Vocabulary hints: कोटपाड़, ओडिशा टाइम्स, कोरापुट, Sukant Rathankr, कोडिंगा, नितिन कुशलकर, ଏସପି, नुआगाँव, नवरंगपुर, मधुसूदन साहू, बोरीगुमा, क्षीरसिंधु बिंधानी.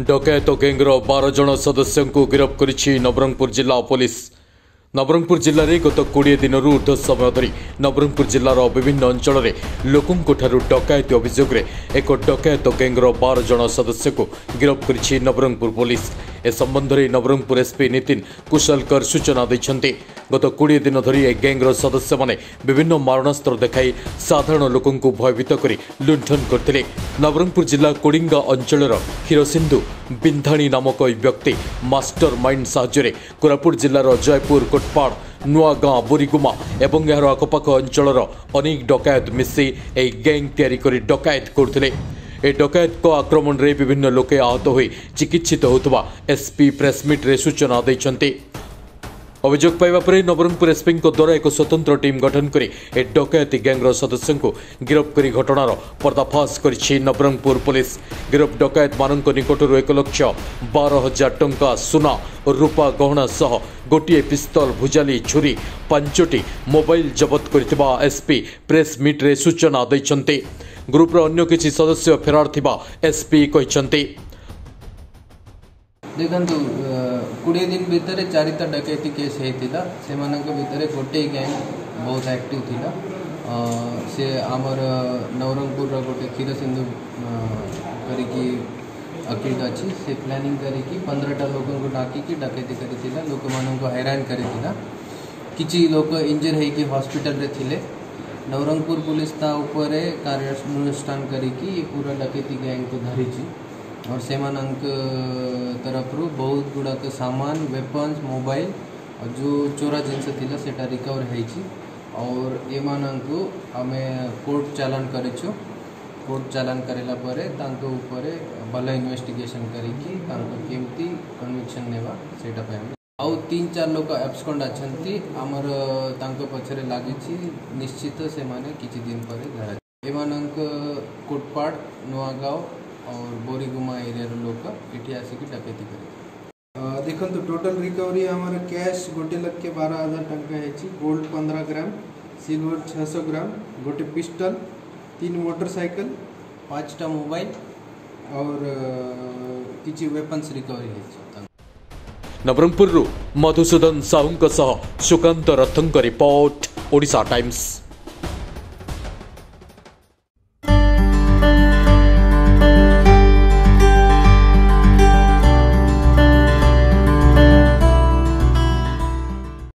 डकैत गैंग्र 12 जन सदस्य को गिरफ करिछि नवरंगपुर जिला पुलिस। नवरंगपुर जिल्लार गत 20 दिन ऊर्ध समय धरी नवरंगपुर जिलार विभिन्न अंचल में लोकों डकैती अभियोग एक डकैत गैंग्र 12 जन सदस्य को गिरफ करिछि नवरंगपुर पुलिस। ए संबंध में नवरंगपुर एसपी नितिन कुशलकर सूचना देते गत 20 दिन धरी ए गैंग्र सदस्य माने विभिन्न मारणास्त्र देखाई साधारण लोकों को भयभीत कर लुंठन करते। नवरंगपुर जिला कोडिंगा अंचल क्षीरसिंधु बिंधानी नामक व्यक्ति मास्टरमाइंड साहाय्य कोरापुट जिलार जयपुर कोटपाड़ नुआगाँ बोरीगुमा एवं यार आखपाख अंचल अनेक डकायत मिसी ए गैंग तैयारी डकायत करते। ए डकैत को आक्रमण रे विभिन्न लोके आहत हो चिकित्सित होतबा एसपी प्रेसमिट्रे सूचना दैछन्ते। अभियोग पाइबा परे नवरंगपुर एसपी द्वारा एक स्वतंत्र टीम गठन करी ए डकैती गैंग्र सदस्यों को गिरफ करी घटनार पर्दाफाश करिछि नवरंगपुर पुलिस। गिरफ डकैत मानक निकटरू 1,12,000 टंका सुना रूपा गहना सह गोटे पिस्तल भुजाली छुरी 5टी मोबाइल जबत करिथिबा एसपी प्रेसमिट्रे सूचना दैछन्ते। ग्रुप्र अन्य किसी सदस्य फेरार थिबा एसपी कहते। देखु 20 दिन भितर 4टा डकैती केस होता से भितर गोटे गैंग बहुत एक्टिव थिला से आमर नवरंगपुर गोटे क्षीरसिंधु करी अकिट अच्छी से प्लानिंग करी 15टा लोक डाकिकी डकैती करी लोक मानक हैरान करी किछि लोक इंजर होइकी हॉस्पिटल रे थिले। नवरंगपुर पुलिस ता ऊपर कार्यानुष्ठान करी पूरा डकैती गैंग को धरी और से तरफ रू बहुत गुड़ाक सामान वेपन्स मोबाइल और जो चोरा जिनस थी से रिकवर हो आम कोर्ट चालान करो। कोर्ट चालान कराला पर भल इन्वेस्टिगेशन करमती कन्विक्शन ने 3-4 लोक एब्सकंड अच्छी आमर पचर लगी निश्चित से माने किसी दिन पर धरा कोटपाड़ नुआगाँव और बोरीगुमा एरिया लोक ये आसिकी डकैती कर देखो। टोटल रिकवरी आमर कैश 1,12,000 टंका है, गोल्ड 15 ग्राम, सिल्वर 600 ग्राम, गोटे पिस्टल, 3 मोटरसाइकिल, 5टा मोबाइल और किसी वेपन्स रिकवरी है। नवरंगपुर मधुसूदन साहू सह सुकांत रथंकर रिपोर्ट, ओडिशा टाइम्स।